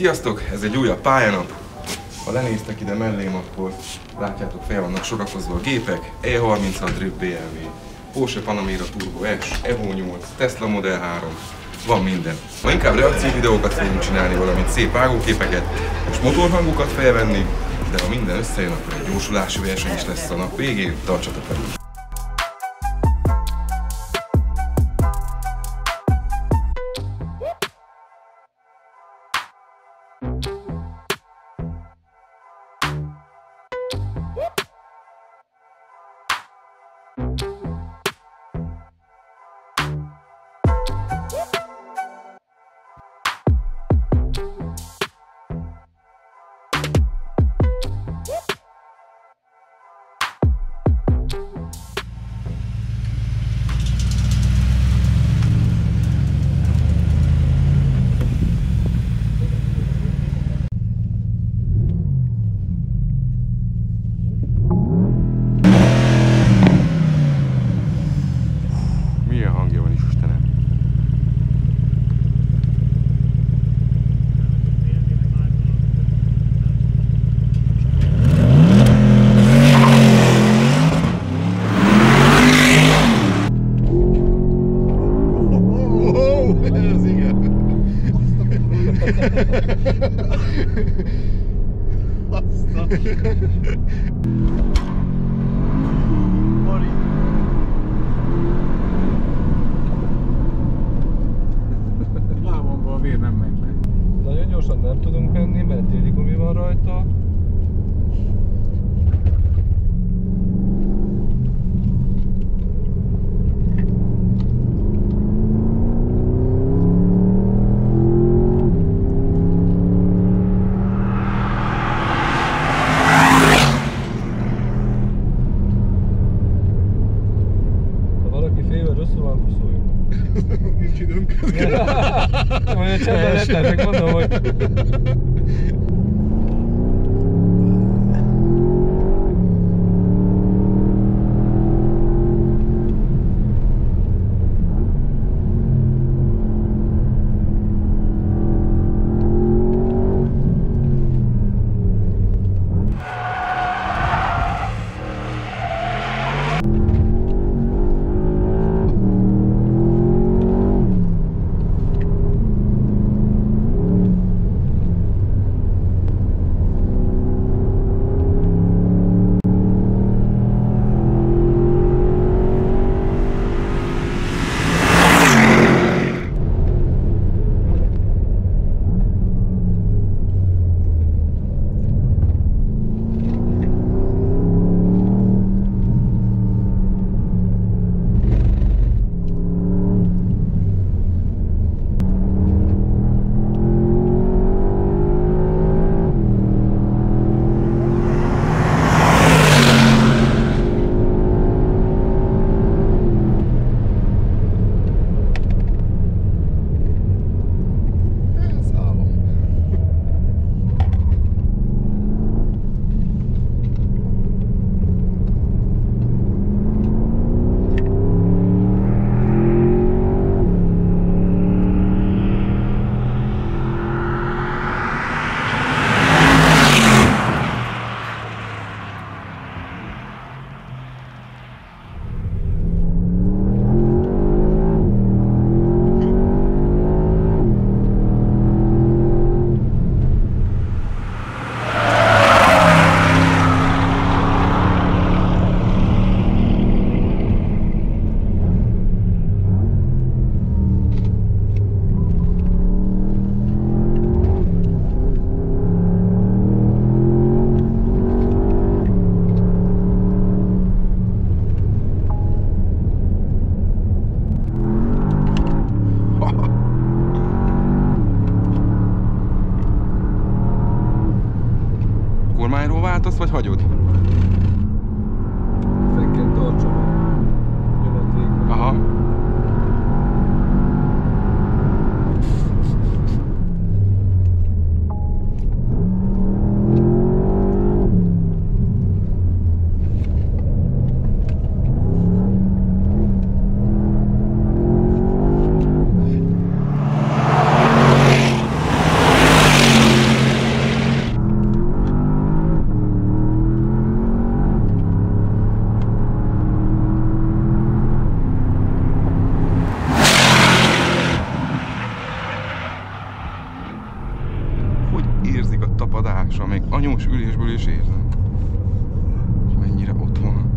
Sziasztok! Ez egy újabb pályanap. Ha lenéztek ide mellém, akkor látjátok, fel vannak sorakozva a gépek. E36 Drip BMW, Porsche Panamera Turbo S, Evo 8, Tesla Model 3, van minden. Ma inkább reakcióvideókat fogunk csinálni, valamint szép vágóképeket és motorhangokat felvenni, de ha minden összejön, akkor egy gyorsulási verseny is lesz a nap végén. Tartsatok velünk! Lábomba a vér nem megy le. Nagyon gyorsan nem tudunk menni, mert téli gumi van rajta. Vagy hagyod? Fenn kell tartsom a nyomat végül. Aha. is érzem. Mennyire ott van.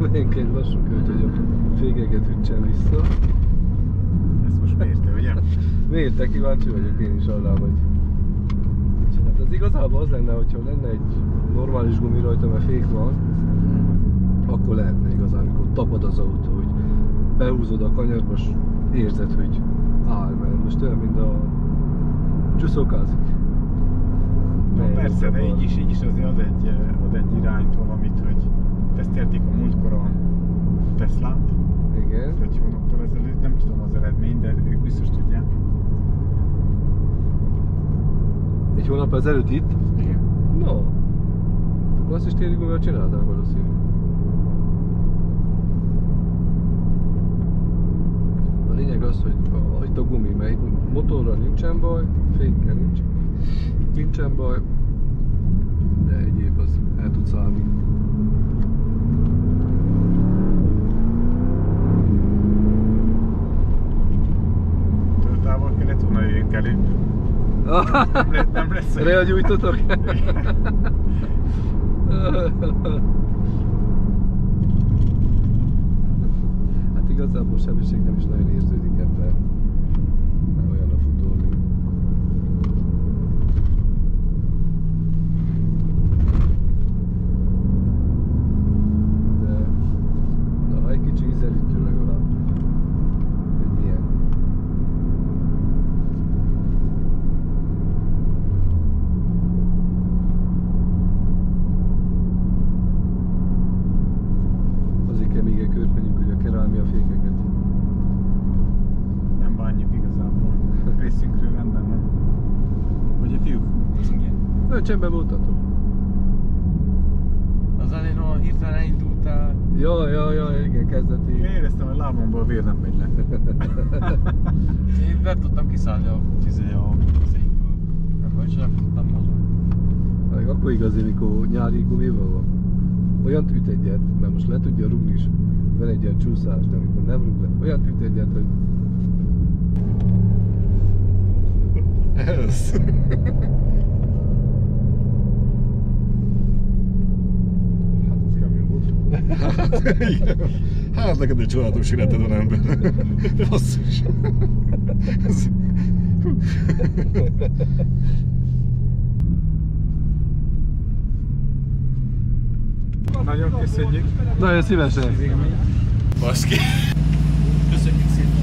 Menjünk egy lassú költ, hogy a fékeket ütsen vissza. Ezt most mérte, ugye? Mérte, kíváncsi vagyok én is alá, hogy... Hát az igazából az lenne, hogyha lenne egy normális gumi rajta, mert fék van, akkor lehetne igazán, amikor tapad az autó, hogy behúzod a kanyart, most érzed, hogy áll, mert most olyan, mint a csúszókázik. Na persze, de így is azért ad egy irányt valamit, hogy tesztelték a múltkor a Teslát, 5 hónappal ezelőtt, nem tudom az eredményt, de ők biztos tudják. 1 hónap ezelőtt itt? Igen. No, a klasszis téli gumival csinálták valószínűleg. A lényeg az, hogy itt a gumi, mert itt motorral nincsen baj, fékkel nincsen baj, de egyéb az el tud szállni. Távol kellett volna jöjjünk elő. Nem lesz elő. Reagyújtotok? Hát igazából sebesség nem is nagyon érződik ebben. Nem olyan a futómű. De... Na, egy kicsi ízelítő legalább. Hogy milyen. Még egy kört menjünk, hogy a kerálmi a fékeket. Nem bánjuk igazából. Részünkről rendben van. Hogy a fiúk? Igen. Csendben voltatok. Az elején hirtelen elindultál. Jaj, igen, kezdeti. Én éreztem, hogy lábamból vér nem megy le. Én nem tudtam kiszállni a székből. Akkor sem tudtam mozogni. Akkor igazi, mikor nyári gumival van. Olyan üt egyet, mert most le tudja rúgni is, van egy ilyen csúszás, de amikor nem rúg le, olyan üt egyet, hogy... Ez! Hát ez kemény volt. Hát neked egy csodálatos életed van ember. Basszus! Nagyon köszönjük! Nagyon szívesen! Baszki! Köszönjük szépen!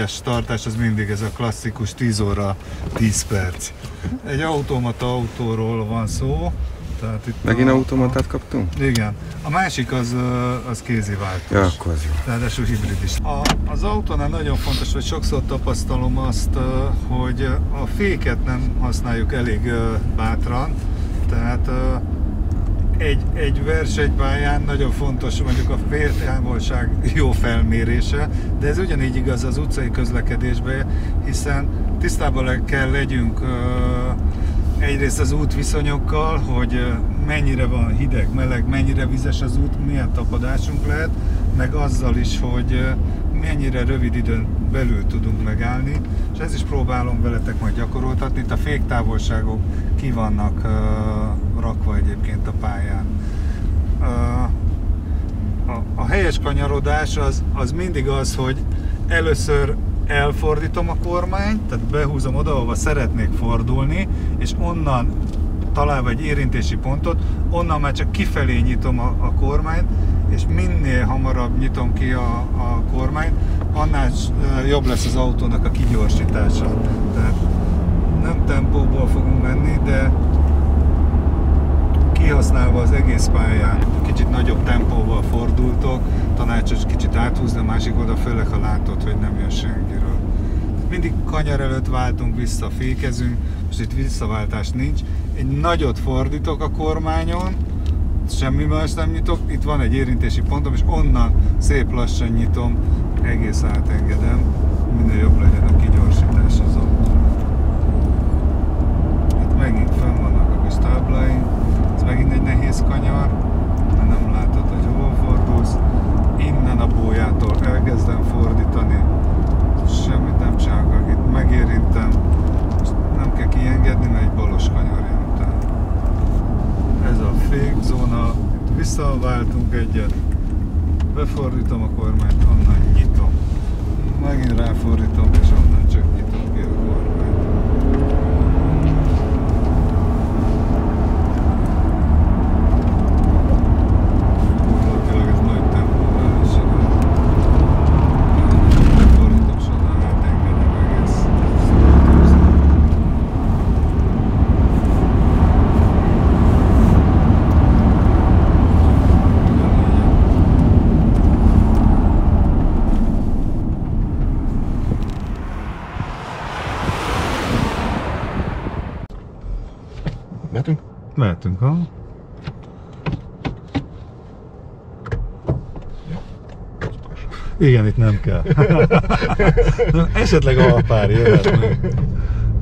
teljes tartás az mindig ez a klasszikus 10 óra 10 perc. Egy automata autóról van szó. Tehát itt megint automatát kaptunk? Igen. A másik az kéziváltás. Ja, akkor az jó. Ráadásul hibrid is. Az autónál nagyon fontos, hogy sokszor tapasztalom azt, hogy a féket nem használjuk elég bátran. Tehát egy versenypályán nagyon fontos mondjuk a féltávolság jó felmérése, de ez ugyanígy igaz az utcai közlekedésben, hiszen tisztában kell legyünk egyrészt az útviszonyokkal, hogy mennyire van hideg, meleg, mennyire vizes az út, milyen tapadásunk lehet, meg azzal is, hogy mennyire rövid időn belül tudunk megállni, és ezt is próbálom veletek majd gyakoroltatni. Itt a féktávolságok ki vannak rakva egyébként a pályán. A helyes kanyarodás az mindig az, hogy először elfordítom a kormányt, tehát behúzom oda, ahova szeretnék fordulni, és onnan találva egy érintési pontot, onnan már csak kifelé nyitom a kormányt, és minél hamarabb nyitom ki a kormányt, annál jobb lesz az autónak a kigyorsítása. Tehát nem tempóból fogunk menni, de kihasználva az egész pályán. Kicsit nagyobb tempóval fordultok, tanácsos kicsit áthúzni a másik oldal, főleg ha látod, hogy nem jön senkiről. Mindig kanyar előtt váltunk vissza, fékezünk, most itt visszaváltás nincs. Egy nagyot fordítok a kormányon, semmi más nem nyitok, itt van egy érintési pontom, és onnan szép lassan nyitom, egész átengedem, minél jobb legyen a kigyorsítás az autónak. Itt megint fenn vannak a kis tábláink, ez megint egy nehéz kanyar, mert nem látod, hogy hol fordulsz. Innen a bójától elkezdem fordítani, semmit nem csinálok, itt megérintem, most nem kell kiengedni, mert egy balos kanyar jön után. Ez a fékzóna, itt visszaváltunk egyet, befordítom a kormányt, onnan nyitom, megint ráfordítom, és onnan csak nyitom ki a kormányt. Mehetünk, ha? Igen, itt nem kell. Esetleg alpár jöhetnek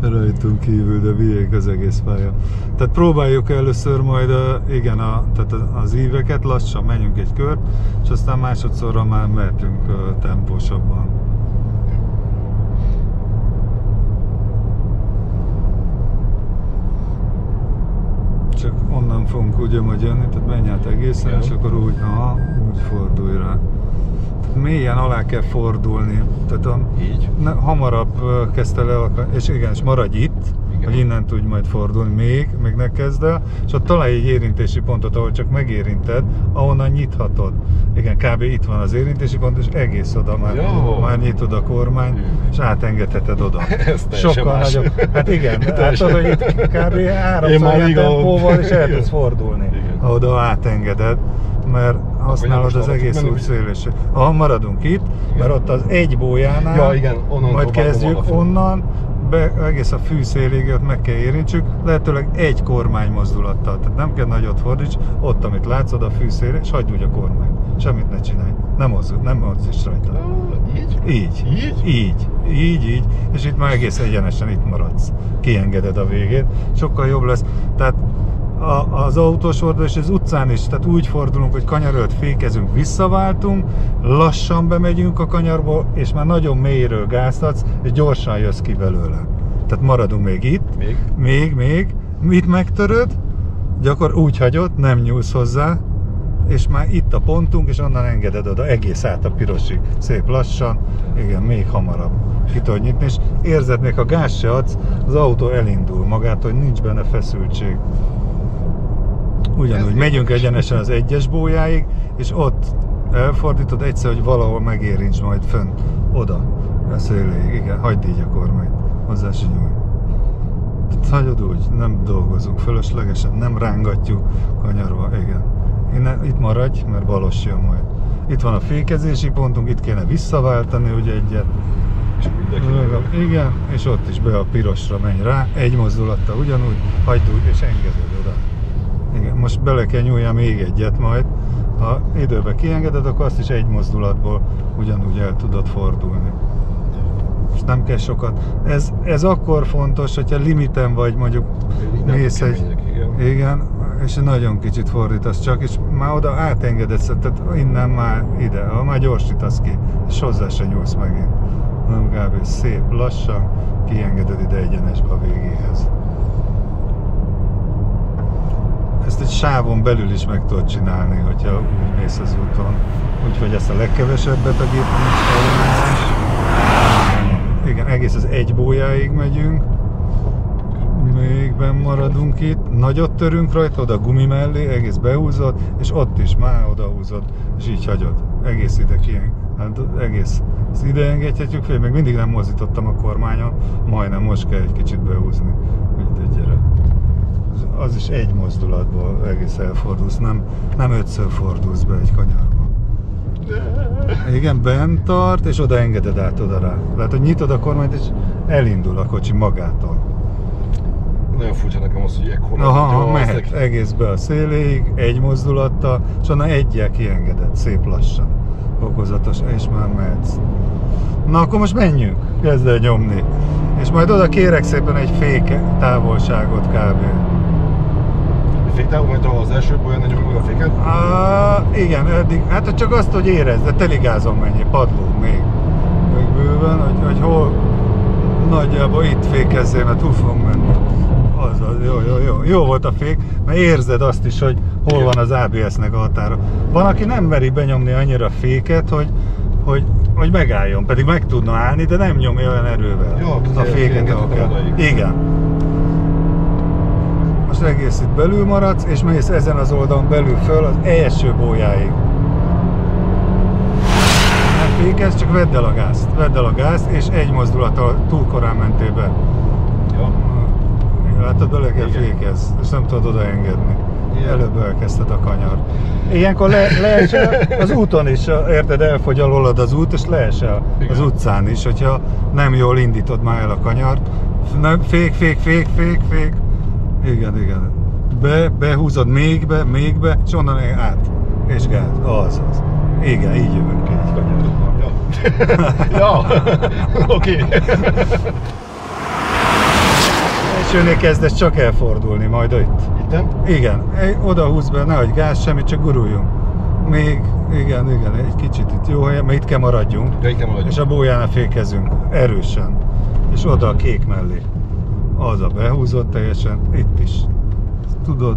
rajtunk kívül, de vigyék az egész pálya. Tehát próbáljuk először majd igen, tehát az íveket, lassan menjünk egy kört, és aztán másodszorra már mehetünk tempósabban. Csak onnan fogunk ugye majd jönni, tehát menj át egészen, ja. És akkor úgy fordulj rá. Tehát mélyen alá kell fordulni, tehát így? Hamarabb kezdte le, és igen, és maradj itt, igen. Hogy innen tudj majd fordulni, még ne kezd el, és ott találj egy érintési pontot, ahol csak megérinted, ahonnan nyithatod. Igen, kb. Itt van az érintési pont, és egész oda már nyitod a kormány, és átengedheted oda. Sokkal nagyobb. Hát igen, látod, hogy itt kb. 3 tempóval, és el tudsz fordulni, ha oda átengeded, mert használod az egész út szélését. Ha maradunk itt, mert ott az egy bójánál, majd kezdjük onnan, egész a fűszélig ott meg kell érintsük, lehetőleg egy kormány mozdulattal, tehát nem kell nagyot fordíts, ott amit látsz, a fűszélre, és hagyd úgy a kormány, semmit ne csinálj, nem mozdulj is rajta. Így, és itt már egész egyenesen itt maradsz, kiengeded a végét, sokkal jobb lesz. Tehát az autós forduló és az utcán is, tehát úgy fordulunk, hogy kanyar előtt fékezünk, visszaváltunk, lassan bemegyünk a kanyarból, és már nagyon mélyről gáztatsz, és gyorsan jössz ki belőle. Tehát maradunk még itt, itt megtöröd, gyakorlatilag úgy hagyod, nem nyúlsz hozzá, és már itt a pontunk, és onnan engeded oda, egész át a pirosig, szép lassan, igen, még hamarabb ki tudod nyitni, és érzed, még ha gáz se adsz, az autó elindul magától, hogy nincs benne feszültség. Ugyanúgy megyünk egyenesen az egyes bójáig, és ott elfordítod egyszer, hogy valahol megérints majd fönt, oda. a széléig, igen, hagyd így a kormányt, hozzá se nyújt. Hagyod úgy, nem dolgozunk fölöslegesen, nem rángatjuk kanyarba, igen. Innen, itt maradj, mert balos jön majd. Itt van a fékezési pontunk, itt kéne visszaváltani ugye egyet. És igen, és ott is be a pirosra menj rá, egy mozdulattal ugyanúgy, hagyd úgy és engeded oda. Igen, most bele kell nyúljál még egyet majd. Ha időben kiengeded, akkor azt is egy mozdulatból ugyanúgy el tudod fordulni. És nem kell sokat. Ez akkor fontos, hogyha limiten vagy, mondjuk mész egy... Igen, és nagyon kicsit fordítasz csak, és már oda átengedesz, tehát innen már ide, ha már gyorsítasz ki, és hozzá se nyúlsz megint. Nem kb. Szép, lassan kiengeded ide egyenesbe a végéhez. Ezt egy sávon belül is meg tudod csinálni, hogyha úgy mész az úton. Úgyhogy ezt a legkevesebbet a gépnél. Igen, egész az egy bójáig megyünk. Még benn maradunk itt. Nagyot törünk rajta, oda a gumi mellé, egész behúzod, és ott is már odahúzod, és így hagyod. Egész ide kieng. Hát egész. Ezt ide engedhetjük fél. Még mindig nem mozdítottam a kormányon, majdnem most kell egy kicsit behúzni. Mindegy, gyere. Az is egy mozdulatból egész elfordulsz, nem ötször fordulsz be egy kanyarba. Igen, bent tart, és oda engeded át oda rá. Tehát, hogy nyitod a kormányt, és elindul a kocsi magától. Nagyon furcsa nekem az, hogy ekkor... Aha, mehet egész be a széléig, egy mozdulattal, és onnan egyel kiengeded, szép lassan, fokozatos, és már mehetsz. Na, akkor most menjünk, kezd el nyomni. És majd oda kérek szépen egy fék távolságot kb. Féktávol, majd az első bolyán egy a féket? Igen, eddig, hát csak azt, hogy érezd, de teligázom mennyi, padló még bőven, hogy hol nagyjából itt fékezzél, mert túl fogunk menni. Azzal, jó volt a fék, mert érzed azt is, hogy hol van az ABS-nek a határa. Van, aki nem meri benyomni annyira a féket, hogy megálljon, pedig meg tudna állni, de nem nyomja olyan erővel. Jó, a féket, ahol kell. Igen. Most egész itt belül maradsz, és mész ezen az oldalon belül föl az első bójáig. Nem fékezz, csak vedd el a gázt. Vedd el a gázt, és egy mozdulattal túl korán mentél be. Ja. Látod, bele kell fékezz, és nem tudod odaengedni. Előbb elkezdted a kanyart. Ilyenkor leesel az úton is, érted, elfogy alólad az út, és leesel az utcán is, hogyha nem jól indítod már el a kanyart. Nem, fék. Igen. Behúzod még be, és onnan át. És gáz. Az. Igen, így jövünk ki egy kanyarban. Ja. Oké. Elsőnél kezdesz csak elfordulni majd itt. Itten? Igen. Oda húzz be, ne hagyj gáz, semmit, csak guruljunk. Még, igen, egy kicsit itt jó helyen, mert itt kell maradjunk. Ja, itt kell maradjunk. És a bójánál fékezünk. Erősen. És oda a kék mellé. Az a behúzott teljesen, itt is, tudod,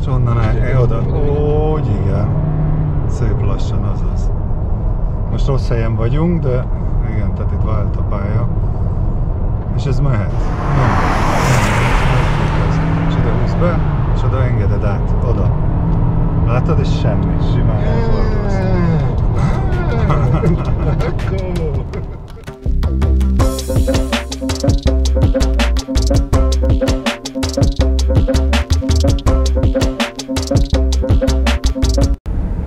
és onnan oda, úgy igen, szép lassan az az. Most rossz helyen vagyunk, de igen, tehát itt vált a pálya, és ez mehet. És ide húzz be, és oda engeded át, oda. Látod, és semmi, simán elfordulsz.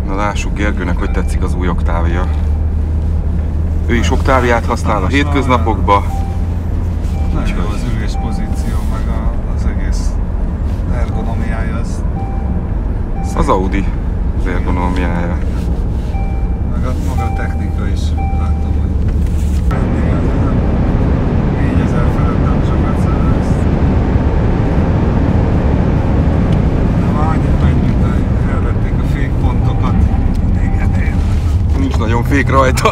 Na, lássuk Gergőnek, hogy tetszik az új Octavia. Ő is Octaviát használ a hétköznapokba. Nagyon jó az ülés pozíció, meg az egész ergonomiája. Az Audi az ergonomiája. Meg a maga a technika is, látom, hogy nagyon fék rajta.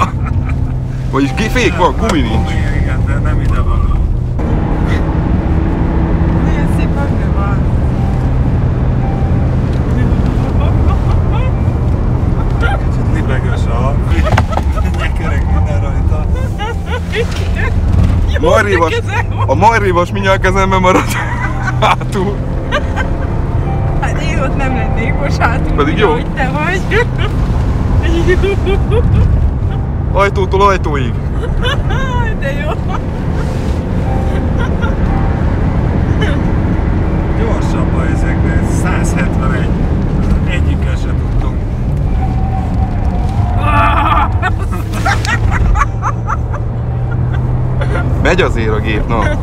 Vagyis ki fék van, gumi nincs. Igen, de nem ide való. Milyen szép ötő van. Kicsit libegős a hang. Gyökerek minden rajta. Marrévas, a marrévas mindjárt kezembe maradt hátul. Hát én ott nem lennék most hátul, pedig jó, hogy te vagy. Ajtótól ajtóig! De jó! Gyorsabban ezekben, 171. Egyikkel se tudtunk. Megy azért a gép, na!